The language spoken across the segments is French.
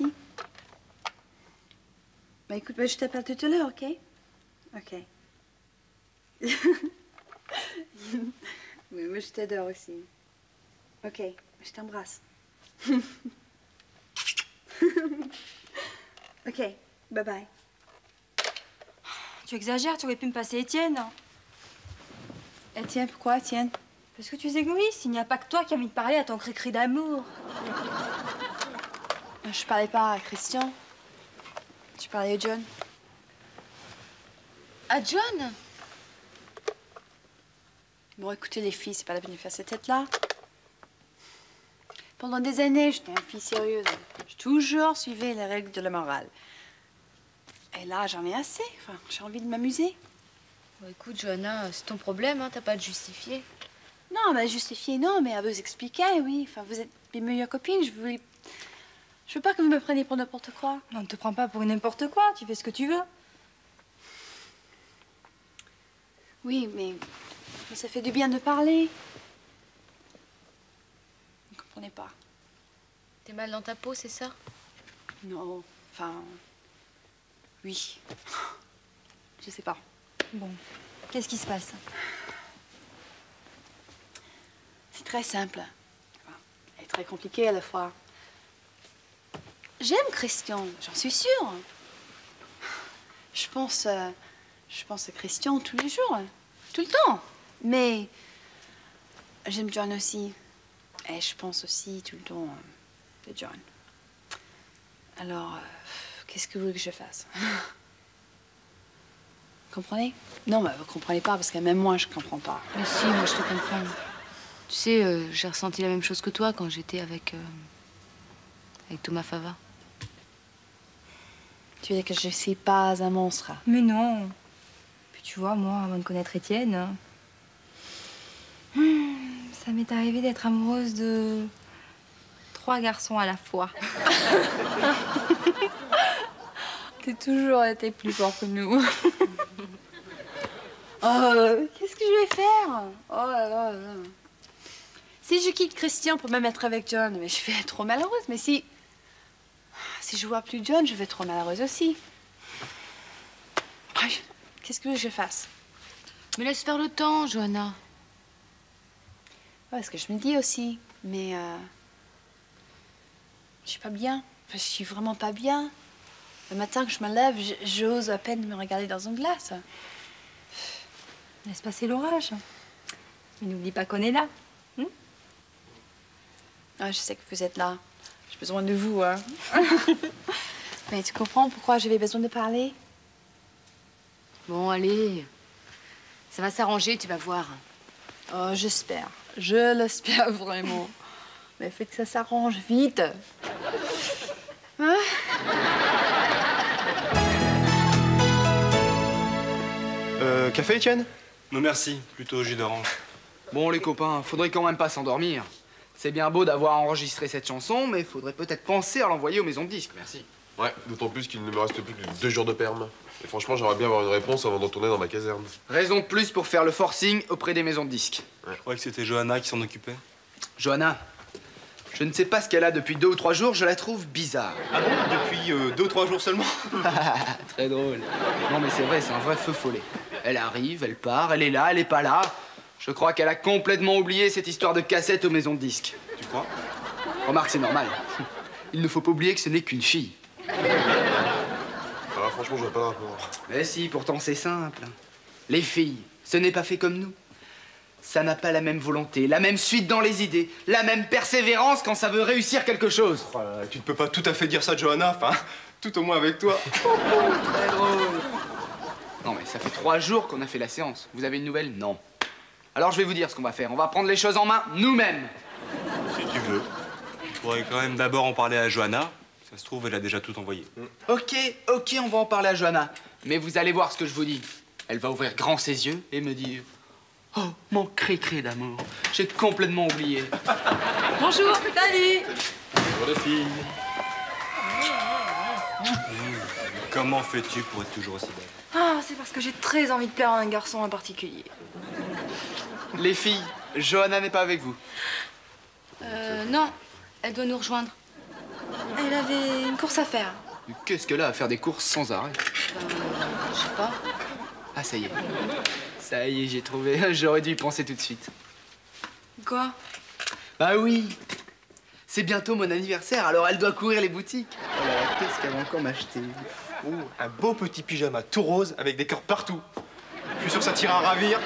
merci. Bah écoute, bah, je t'appelle tout à l'heure, ok? Ok. Oui, mais je t'adore aussi. Ok, je t'embrasse. Ok, bye bye. Tu exagères, tu aurais pu me passer Étienne. Étienne, pourquoi Étienne? Parce que tu es égoïste, il n'y a pas que toi qui as envie de parler à ton cri-cri d'amour. Je parlais pas à Christian. Je parlais à John. À John? Bon, écoutez les filles, c'est pas la peine de faire cette tête-là. Pendant des années, j'étais une fille sérieuse. J'ai toujours suivi les règles de la morale. Et là, j'en ai assez. Enfin, j'ai envie de m'amuser. Bon, écoute, Johanna, c'est ton problème, hein. T'as pas à te justifier. Non, mais justifier, non, mais à vous expliquer, oui. Enfin, vous êtes mes meilleures copines, je veux pas que vous me preniez pour n'importe quoi. On ne te prend pas pour n'importe quoi, tu fais ce que tu veux. Oui, mais ça fait du bien de parler. On n'est pas. T'es mal dans ta peau, c'est ça? Non, enfin... Oui. Je sais pas. Bon, qu'est-ce qui se passe? C'est très simple. Et très compliqué à la fois. J'aime Christian, j'en suis sûre. Je pense à Christian tous les jours, tout le temps. Mais j'aime John aussi. Et je pense aussi tout le temps de John. Alors, qu'est-ce que vous voulez que je fasse? Comprenez? Non, mais vous comprenez pas, parce que même moi, je comprends pas. Mais si, moi, je te comprends. Tu sais, j'ai ressenti la même chose que toi quand j'étais avec Thomas Fava. Tu veux dire que je suis pas un monstre? Mais non. Puis tu vois, moi, avant de connaître Étienne... Ça m'est arrivé d'être amoureuse de 3 garçons à la fois. T'es toujours été plus fort que nous. Qu'est-ce que je vais faire? Oh là là là. Si je quitte Christian pour même être avec John, mais je vais être trop malheureuse. Mais si je vois plus John, je vais être trop malheureuse aussi. Qu'est-ce que je fasse? Mais laisse faire le temps, Johanna. Ouais, ce que je me dis aussi, mais je suis pas bien. Enfin, je suis vraiment pas bien. Le matin que je me lève, j'ose à peine me regarder dans une glace. Laisse passer l'orage. Mais n'oublie pas qu'on est là. Hein? Ah, je sais que vous êtes là. J'ai besoin de vous, hein. Mais tu comprends pourquoi j'avais besoin de parler? Bon, allez. Ça va s'arranger, tu vas voir. Oh, j'espère. Je l'espère vraiment. Mais faites que ça s'arrange vite. Hein? Café, Étienne? Non, merci. Plutôt jus d'orange. Bon, les copains, faudrait quand même pas s'endormir. C'est bien beau d'avoir enregistré cette chanson, mais faudrait peut-être penser à l'envoyer aux maisons de disques. Merci. Ouais, d'autant plus qu'il ne me reste plus que 2 jours de perm. Et franchement, j'aimerais bien avoir une réponse avant de retourner dans ma caserne. Raison de plus pour faire le forcing auprès des maisons de disques. Ouais. Je croyais que c'était Johanna qui s'en occupait. Johanna, je ne sais pas ce qu'elle a depuis 2 ou 3 jours, je la trouve bizarre. Ah bon? Depuis 2 ou 3 jours seulement? Très drôle. Non mais c'est vrai, c'est un vrai feu follet. Elle arrive, elle part, elle est là, elle est pas là. Je crois qu'elle a complètement oublié cette histoire de cassette aux maisons de disques. Tu crois? Remarque, c'est normal. Il ne faut pas oublier que ce n'est qu'une fille. Ah, franchement, je vois pas le rapport. Mais si, pourtant c'est simple. Les filles, ce n'est pas fait comme nous. Ça n'a pas la même volonté, la même suite dans les idées, la même persévérance quand ça veut réussir quelque chose. Oh là là, tu ne peux pas tout à fait dire ça, Johanna, enfin, tout au moins avec toi. Très drôle. Non mais ça fait 3 jours qu'on a fait la séance. Vous avez une nouvelle? Non. Alors je vais vous dire ce qu'on va faire. On va prendre les choses en main nous-mêmes. Si tu veux. Tu pourrais quand même d'abord en parler à Johanna. Ça se trouve, elle a déjà tout envoyé. Ok, ok, on va en parler à Johanna. Mais vous allez voir ce que je vous dis. Elle va ouvrir grand ses yeux et me dire... Oh, mon cri-cri d'amour. J'ai complètement oublié. Bonjour, salut. Bonjour les filles. Comment fais-tu pour être toujours aussi belle? Ah, c'est parce que j'ai très envie de plaire à un garçon en particulier. Les filles, Johanna n'est pas avec vous. Non, elle doit nous rejoindre. Elle avait une course à faire. Qu'est-ce qu'elle a à faire des courses sans arrêt? Je sais pas. Ah, ça y est. Ça y est, j'ai trouvé. J'aurais dû y penser tout de suite. Quoi? Bah oui. C'est bientôt mon anniversaire, alors elle doit courir les boutiques. Oh là là, qu'est-ce qu'elle va encore m'acheter? Oh, un beau petit pyjama tout rose avec des cœurs partout. Je suis sûr que ça tira à ravir.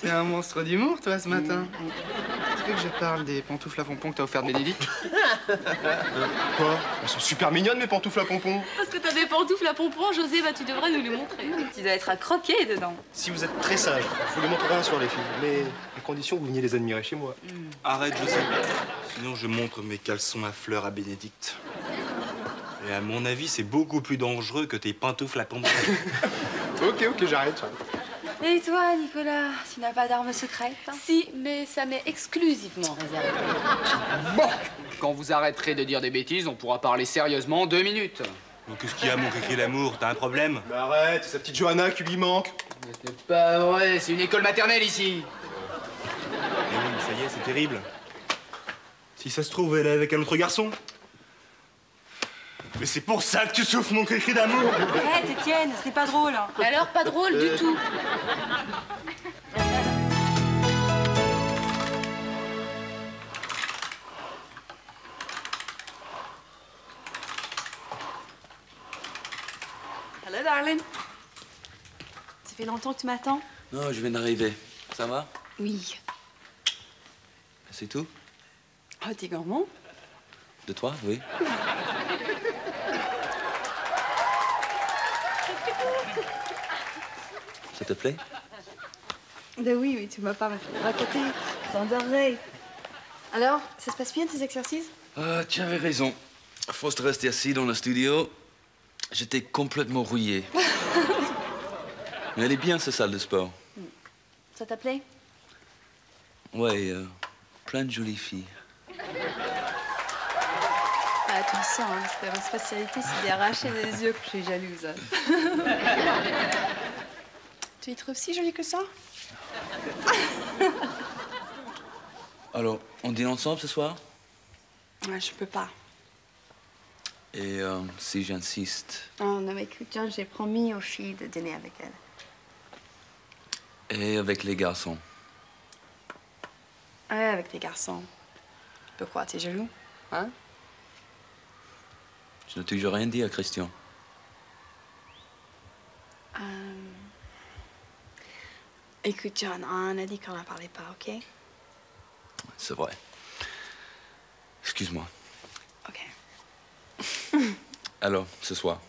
T'es un monstre d'humour, toi, ce matin. Est-ce que je parle des pantoufles à pompons que t'as offert Bénédicte? Quoi? Elles sont super mignonnes, mes pantoufles à pompons. Parce que t'as des pantoufles à pompons, José, bah tu devrais nous les montrer. Tu dois être à croquer dedans. Si vous êtes très sage, je vous les montrerai un soir, les filles. Mais à condition que vous veniez les admirer chez moi. Arrête, José. Sinon, je montre mes caleçons à fleurs à Bénédicte. Et à mon avis, c'est beaucoup plus dangereux que tes pantoufles à pompons. Ok, j'arrête. Et toi, Nicolas, tu n'as pas d'arme secrète hein? Si, mais ça m'est exclusivement réservé. Bon, quand vous arrêterez de dire des bêtises, on pourra parler sérieusement en 2 minutes. Donc qu'est-ce qu'il y a, mon cri l'amour? T'as un problème? Mais arrête, c'est sa petite Johanna qui lui manque. Mais c'est pas vrai, c'est une école maternelle ici. Mais oui, mais ça y est, c'est terrible. Si ça se trouve, elle est avec un autre garçon. Mais c'est pour ça que tu souffres mon cri d'amour. Arrête, Étienne, ce n'est pas drôle. Hein. Alors, pas drôle du tout. Hello, darling. Ça fait longtemps que tu m'attends? Non, je viens d'arriver. Ça va? Oui. C'est tout? Oh, t'es gourmand? De toi, oui. Ça te plaît? Ben oui, tu m'as pas raconté. J'adorerais. Alors, ça se passe bien tes exercices? Tu avais raison. À force de rester assis dans le studio, j'étais complètement rouillé. Mais elle est bien, cette salle de sport. Ça t'a plu? Ouais, plein de jolies filles. Ah, attention, hein, c'est ma spécialité, c'est d'arracher les yeux que je suis jalouse. Tu y trouves si jolie que ça? Alors, on dîne ensemble ce soir? Ouais, je peux pas. Et si j'insiste? Oh non, mais écoute, John, j'ai promis aux filles de dîner avec elle. Et avec les garçons? Ouais, avec les garçons. Pourquoi? T'es jaloux? Hein? Je n'ai toujours rien dit à Christian. Écoute, John, on a dit qu'on n'en parlait pas, OK? C'est vrai. Excuse-moi. OK. Alors, ce soir?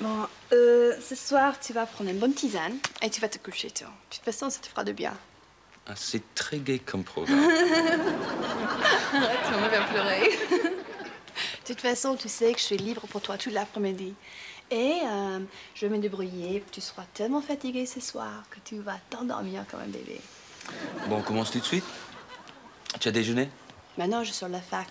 Bon, ce soir, tu vas prendre une bonne tisane et tu vas te coucher tôt. De toute façon, ça te fera du bien. Ah, c'est très gai comme programme. Arrête, on va bien pleurer. De toute façon, tu sais que je suis libre pour toi tout l'après-midi. Et je vais me débrouiller, tu seras tellement fatiguée ce soir que tu vas t'endormir comme un bébé. Bon, on commence tout de suite. Tu as déjeuné? Maintenant, je suis à la fac.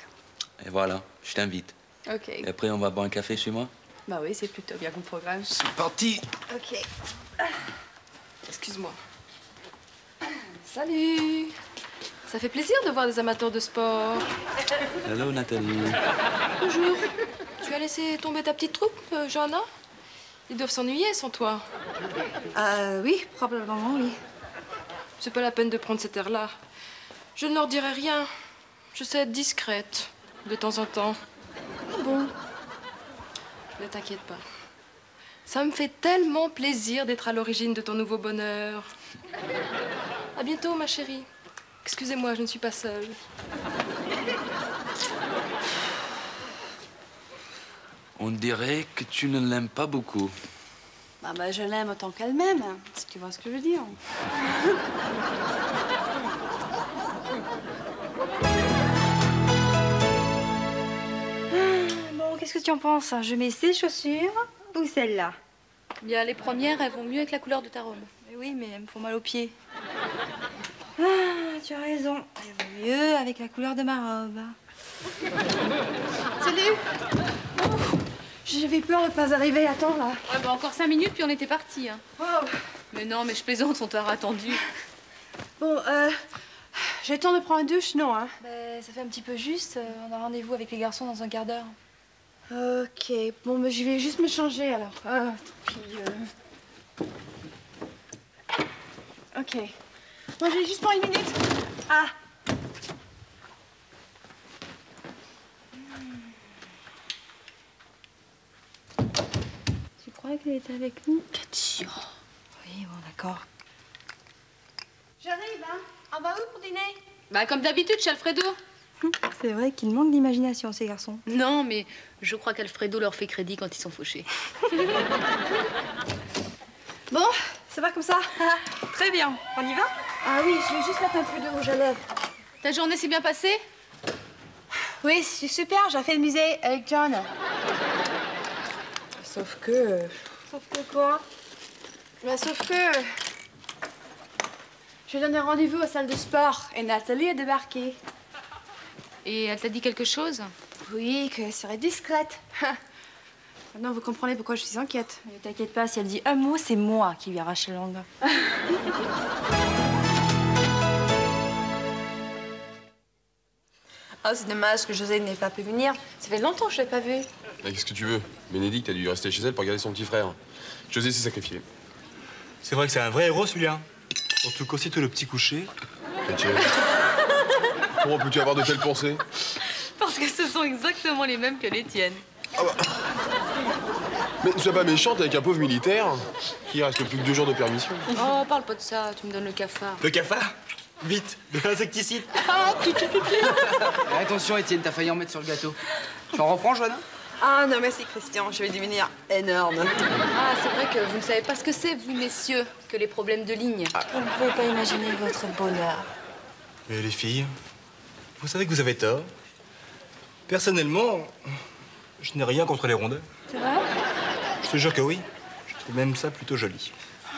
Et voilà, je t'invite. OK. Et après, on va boire un café chez moi? Bah oui, c'est plutôt bien comme programme. C'est parti! OK. Excuse-moi. Salut! Ça fait plaisir de voir des amateurs de sport. Hello, Nathalie. Bonjour. Tu as laissé tomber ta petite troupe, Johanna? Ils doivent s'ennuyer sans toi. Oui, probablement, oui. C'est pas la peine de prendre cet air-là. Je ne leur dirai rien. Je sais être discrète, de temps en temps. Bon. Ne t'inquiète pas. Ça me fait tellement plaisir d'être à l'origine de ton nouveau bonheur. À bientôt, ma chérie. Excusez-moi, je ne suis pas seule. On dirait que tu ne l'aimes pas beaucoup. Bah, je l'aime autant qu'elle-même, hein, si tu vois ce que je veux dire. Bon, qu'est-ce que tu en penses? Je mets ces chaussures ou celles-là? Bien, les premières, elles vont mieux avec la couleur de ta robe. Mais oui, mais elles me font mal aux pieds. Ah, tu as raison. Elles vont mieux avec la couleur de ma robe. Salut! Oh. J'avais peur de ne pas arriver à temps, là. Ouais, bah encore 5 minutes, puis on était partis. Hein. Oh. Mais non, mais je plaisante, on t'aurait attendu. Bon, J'ai le temps de prendre une douche, non, hein? Bah, ça fait un petit peu juste. On a rendez-vous avec les garçons dans un quart d'heure. Ok, bon, bah, je vais juste me changer alors. Ah, tant pis. Ok. Moi, je vais juste prendre une minute. Ah! Tu crois qu'elle est avec nous? Cathy! Oh. Oui, bon, d'accord. J'arrive, hein? On va où pour dîner? Bah, comme d'habitude, chez Alfredo. C'est vrai qu'il manque d'imagination, ces garçons. Non, mais je crois qu'Alfredo leur fait crédit quand ils sont fauchés. Bon, ça va comme ça? Très bien. On y va? Ah oui, je vais juste mettre un peu de rouge à lèvres. Ta journée s'est bien passée? Oui, c'est super. J'ai fait le musée avec John. Sauf que... Sauf que quoi? Bah, sauf que... Je lui ai donné rendez-vous à la salle de sport et Nathalie est débarquée. Et elle t'a dit quelque chose? Oui, qu'elle serait discrète. Maintenant, vous comprenez pourquoi je suis inquiète. Ne t'inquiète pas, si elle dit un mot, c'est moi qui lui arrache la langue. Ah, c'est dommage que José n'ait pas pu venir. Ça fait longtemps que je l'ai pas vu. Ah, qu'est-ce que tu veux? Bénédicte a dû rester chez elle pour garder son petit frère. José s'est sacrifié. C'est vrai que c'est un vrai héros, celui-là. Surtout qu'aussitôt le petit coucher... Comment peux-tu avoir de telles pensées? Parce que ce sont exactement les mêmes que les tiennes. Ah bah... Mais ne sois pas méchante avec un pauvre militaire qui reste plus que 2 jours de permission. Oh, parle pas de ça, tu me donnes le cafard. Le cafard? Vite, de l'insecticide. Ah, attention, Étienne, t'as failli en mettre sur le gâteau. Tu en reprends, Johanna? Ah non, merci Christian, je vais devenir énorme. Ah, c'est vrai que vous ne savez pas ce que c'est, vous, messieurs, que les problèmes de ligne. Ah. Vous ne pouvez pas imaginer votre bonheur. Mais les filles, vous savez que vous avez tort. Personnellement, je n'ai rien contre les rondeurs. C'est vrai? Je te jure que oui. Je trouve même ça plutôt joli. Oh,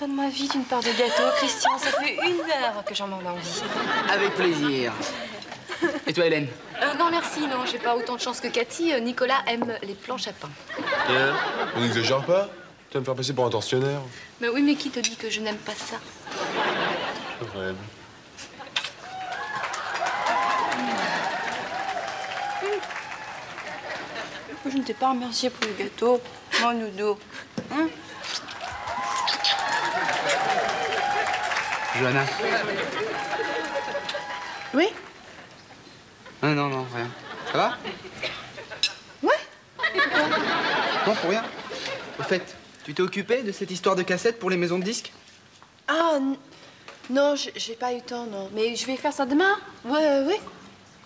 donne-moi vite une part de gâteau, Christian. Ça fait 1 heure que j'en ai envie. Avec plaisir. Et toi, Hélène? Non, merci, non, j'ai pas autant de chance que Cathy. Nicolas aime les planches à pain. Hein? On n'exagère pas? Tu vas me faire passer pour un tortionnaire. Mais oui, mais qui te dit que je n'aime pas ça? Ouais. Je ne t'ai pas remercié pour le gâteau, mon nounou. Hein? Johanna? Oui? Non, non, rien. Ça va? Ouais. Non, pour rien. Au fait, tu t'es occupé de cette histoire de cassette pour les maisons de disques? Ah, non, j'ai pas eu le temps, non. Mais je vais faire ça demain. Ouais, oui.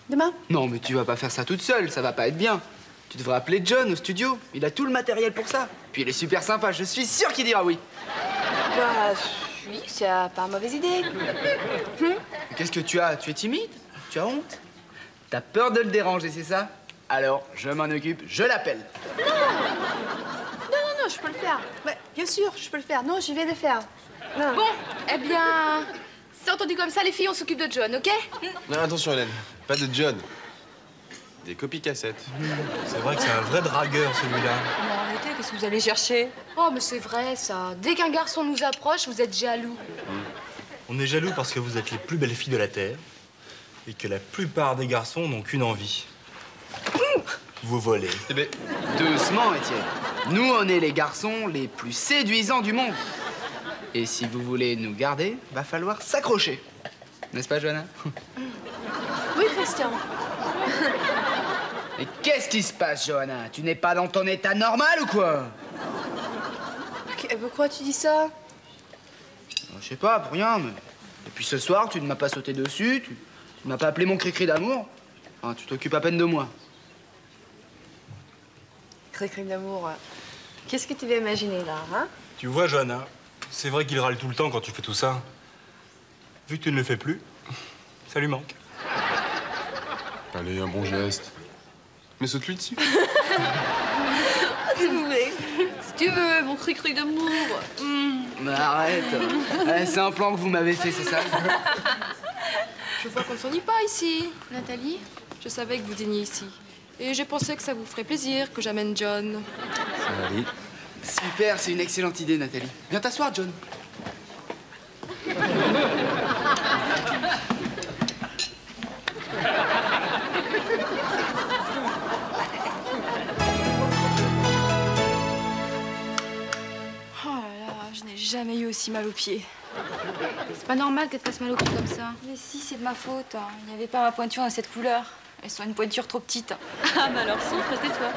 Demain. Non, mais tu vas pas faire ça toute seule, ça va pas être bien. Tu devrais appeler John au studio. Il a tout le matériel pour ça. Puis il est super sympa, je suis sûre qu'il dira oui. Bah, oui, c'est pas une mauvaise idée. Qu'est-ce que tu as? Tu es timide? Tu as honte? T'as peur de le déranger, c'est ça? Alors, je m'en occupe, je l'appelle. Non, non, non, je peux le faire. Ouais, bien sûr, je peux le faire. Non, je vais le faire. Non. Bon, eh bien, c'est entendu comme ça, les filles, on s'occupe de John, ok? Non, attention, Hélène, pas de John. Des copies cassettes. C'est vrai que c'est un vrai dragueur, celui-là. Non, arrêtez, qu'est-ce que vous allez chercher? Oh, mais c'est vrai, ça. Dès qu'un garçon nous approche, vous êtes jaloux. On est jaloux parce que vous êtes les plus belles filles de la Terre. Et que la plupart des garçons n'ont qu'une envie. Vous voler. Eh ben, doucement, Étienne. Nous, on est les garçons les plus séduisants du monde. Et si vous voulez nous garder, va falloir s'accrocher. N'est-ce pas, Johanna? Oui, Christian. Mais qu'est-ce qui se passe, Johanna? Tu n'es pas dans ton état normal ou quoi? Pourquoi tu dis ça? Je sais pas, pour rien, mais... Depuis ce soir, tu ne m'as pas sauté dessus, tu m'as pas appelé mon cri-cri d'amour. Enfin, tu t'occupes à peine de moi. Cri-cri d'amour. Qu'est-ce que tu veux imaginer, là, hein? Tu vois, Johanna, c'est vrai qu'il râle tout le temps quand tu fais tout ça. Vu que tu ne le fais plus, ça lui manque. Allez, un bon geste. Mais saute-lui dessus. Si vous voulez. Si tu veux, mon cri-cri d'amour. Mais arrête. C'est un plan que vous m'avez fait, c'est ça? Je vois qu'on ne s'ennuie pas ici, Nathalie. Je savais que vous dîniez ici. Et j'ai pensé que ça vous ferait plaisir que j'amène John. Salut. Super, c'est une excellente idée, Nathalie. Viens t'asseoir, John. aussi mal aux pieds. C'est pas normal qu'elle te fasse mal aux pieds comme ça. Mais si, c'est de ma faute. Il n'y avait pas ma pointure dans cette couleur. Elles sont une pointure trop petite. Ah bah alors souffre, tais-toi.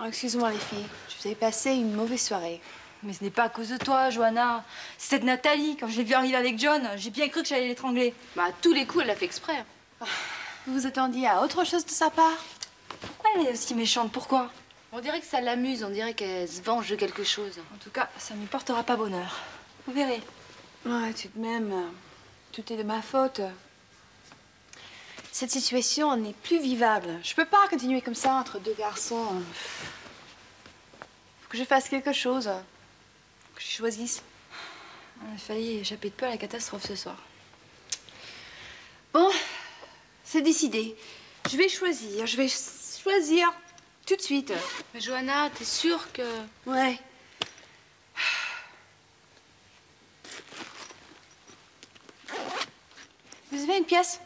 Oh, excuse-moi les filles, je vous avais passé une mauvaise soirée. Mais ce n'est pas à cause de toi, Johanna. C'est cette Nathalie. Quand je l'ai vue arriver avec John, j'ai bien cru que j'allais l'étrangler. Bah à tous les coups, elle l'a fait exprès. Vous vous attendiez à autre chose de sa part? Pourquoi elle est aussi méchante? Pourquoi? On dirait que ça l'amuse, on dirait qu'elle se venge de quelque chose. En tout cas, ça ne me portera pas bonheur. Vous verrez. Ouais, tout de même, tout est de ma faute. Cette situation n'est plus vivable. Je peux pas continuer comme ça entre deux garçons. Faut que je fasse quelque chose. Faut que je choisisse. On a failli échapper de peu à la catastrophe ce soir. Bon, c'est décidé. Je vais choisir. Je vais choisir tout de suite. Mais Johanna, t'es sûre que... Ouais. Vous avez une pièce?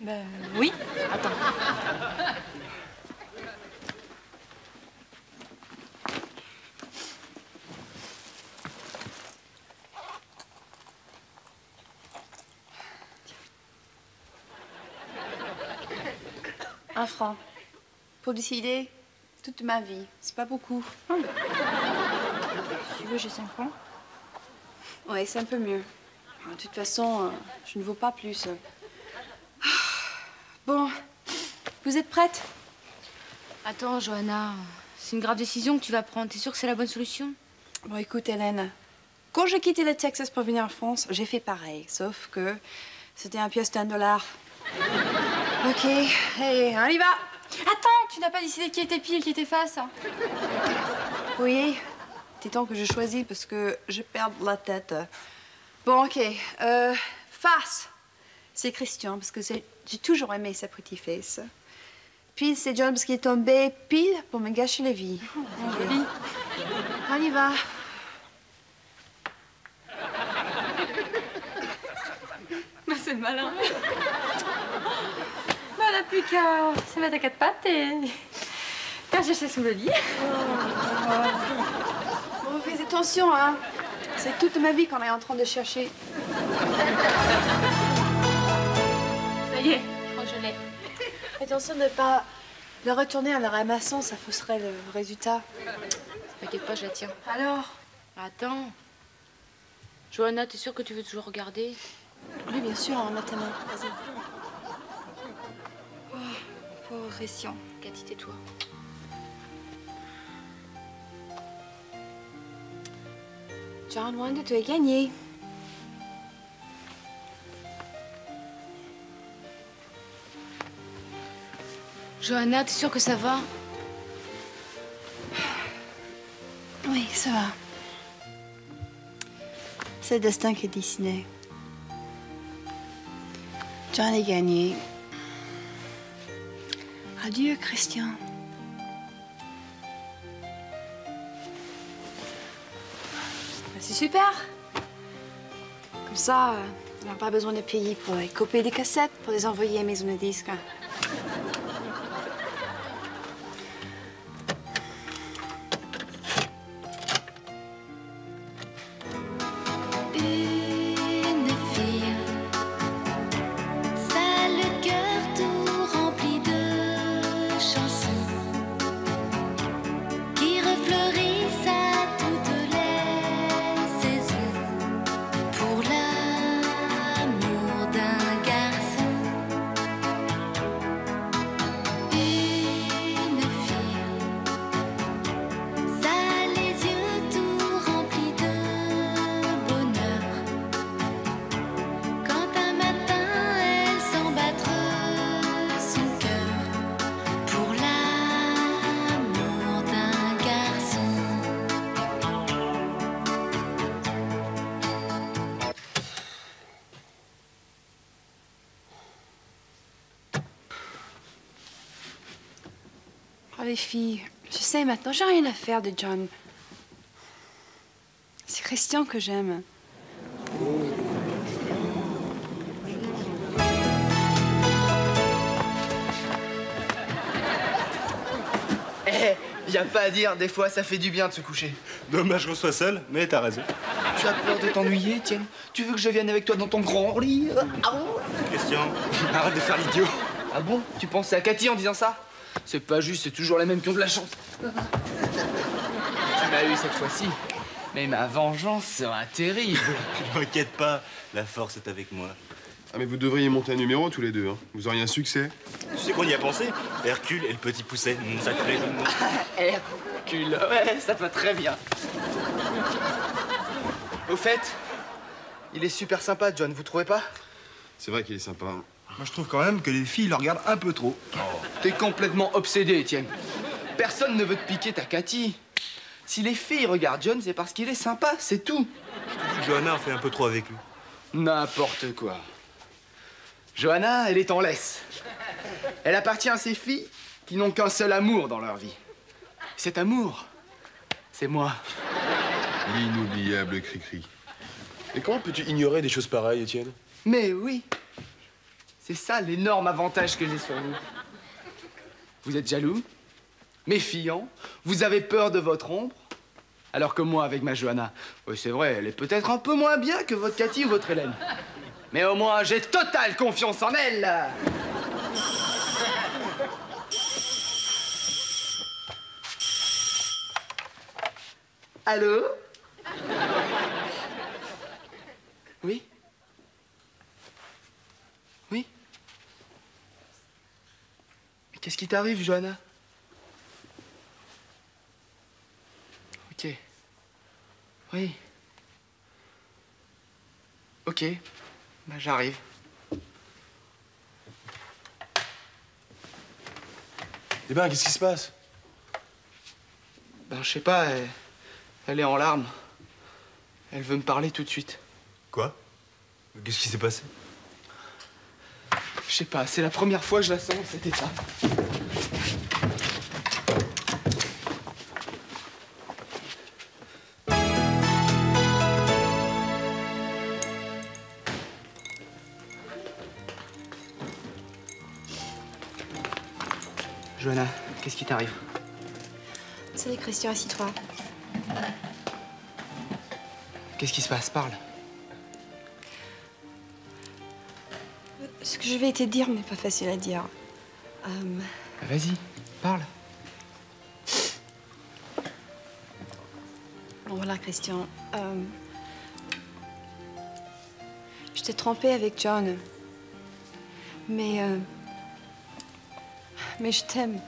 Ben oui. Attends. Un franc. Pour décider toute ma vie. C'est pas beaucoup. Si tu veux, j'ai 5 francs. Ouais, c'est un peu mieux. De toute façon, je ne vaux pas plus. Bon, vous êtes prête? Attends, Johanna, c'est une grave décision que tu vas prendre. T'es sûre que c'est la bonne solution? Bon, écoute, Hélène, quand j'ai quitté le Texas pour venir en France, j'ai fait pareil, sauf que c'était un pièce d'1$. Ok, allez, on y va. Attends, tu n'as pas décidé qui était pile et qui était face. Oui, c'est temps que je choisis parce que je perds la tête. Bon, ok, face. C'est Christian, parce que j'ai toujours aimé sa pretty face. Pile, c'est John, parce qu'il est tombé pile pour me gâcher la vie. Oh, okay. Joli. On y va. Mais c'est malin. Bah, on n'a plus qu'à se mettre à 4 pattes et... chercher sous le lit. Oh. Bon, fais attention, hein. C'est toute ma vie qu'on est en train de chercher. Oh, je l'ai. Attention de ne pas le retourner en le ramassant, ça fausserait le résultat. T'inquiète pas, je la tiens. Alors? Attends. Johanna, t'es sûre que tu veux toujours regarder? Oui, bien sûr, on a ta main. Vas-y. Oh, pauvre Christian. Cathy, tais-toi. John, loin de toi, gagné. Johanna, t'es sûre que ça va? Oui, ça va. C'est le destin qui est dessiné. John est gagné. Adieu, Christian. C'est super. Comme ça, on n'a pas besoin de payer pour copier des cassettes, pour les envoyer à maison de disques. Les filles, je sais maintenant, j'ai rien à faire de John. C'est Christian que j'aime. Hé, Y a pas à dire, des fois ça fait du bien de se coucher. Dommage qu'on soit seul, mais t'as raison. Tu as peur de t'ennuyer, Étienne? Tu veux que je vienne avec toi dans ton grand lit? Ah bon? Christian, arrête de faire l'idiot. Ah bon? Tu pensais à Cathy en disant ça? C'est pas juste, c'est toujours les mêmes qui ont de la chance. Tu m'as eu cette fois-ci, mais ma vengeance sera terrible. Ne t'inquiète pas, la force est avec moi. Ah mais vous devriez monter un numéro tous les deux, hein. Vous auriez un succès. Tu sais qu'on y a pensé, Hercule et le petit pousset, ça crée le monde. Hercule, ouais, ça te va très bien. Au fait, il est super sympa, John, vous trouvez pas? C'est vrai qu'il est sympa. Hein. Moi je trouve quand même que les filles le regardent un peu trop. Oh. T'es complètement obsédé, Étienne. Personne ne veut te piquer ta Cathy. Si les filles regardent John, c'est parce qu'il est sympa, c'est tout. Je te dis que Johanna en fait un peu trop avec lui. N'importe quoi. Johanna, elle est en laisse. Elle appartient à ces filles qui n'ont qu'un seul amour dans leur vie. Cet amour, c'est moi. L'inoubliable Cricri. Et comment peux-tu ignorer des choses pareilles, Étienne? Mais oui. C'est ça l'énorme avantage que j'ai sur vous. Vous êtes jaloux, méfiant, vous avez peur de votre ombre. Alors que moi, avec ma Johanna, oui, c'est vrai, elle est peut-être un peu moins bien que votre Cathy ou votre Hélène. Mais au moins, j'ai totale confiance en elle! Allô? Oui? Oui? Mais qu'est-ce qui t'arrive, Johanna? Ok. Oui. Ok. Ben, j'arrive. Eh ben, qu'est-ce qui se passe? Ben, je sais pas, elle est en larmes. Elle veut me parler tout de suite. Quoi? Qu'est-ce qui s'est passé? Je sais pas, c'est la première fois que je la sens dans cet état. Johanna, qu'est-ce qui t'arrive? Salut Christian, assis-toi. Qu'est-ce qui se passe? Parle. Ce que je vais te dire n'est pas facile à dire. Vas-y, parle. Bon, voilà Christian. Je t'ai trompée avec John. Mais je t'aime.